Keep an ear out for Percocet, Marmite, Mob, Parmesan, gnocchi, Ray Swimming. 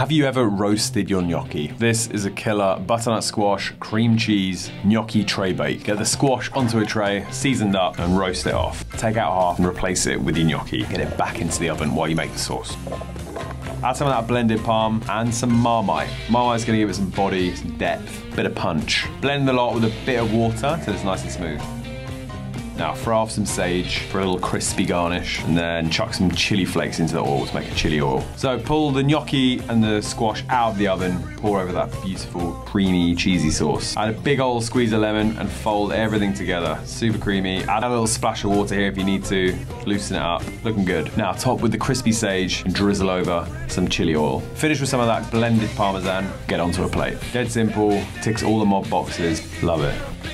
Have you ever roasted your gnocchi? This is a killer butternut squash, cream cheese, gnocchi tray bake. Get the squash onto a tray, seasoned up, and roast it off. Take out half and replace it with your gnocchi. Get it back into the oven while you make the sauce. Add some of that blended parm and some Marmite. Marmite's gonna give it some body, some depth, bit of punch. Blend the lot with a bit of water till it's nice and smooth. Now throw off some sage for a little crispy garnish and then chuck some chili flakes into the oil to make a chili oil. So pull the gnocchi and the squash out of the oven, pour over that beautiful creamy cheesy sauce. Add a big old squeeze of lemon and fold everything together. Super creamy. Add a little splash of water here if you need to. Loosen it up, looking good. Now top with the crispy sage and drizzle over some chili oil. Finish with some of that blended Parmesan, get onto a plate. Dead simple, ticks all the mob boxes, love it.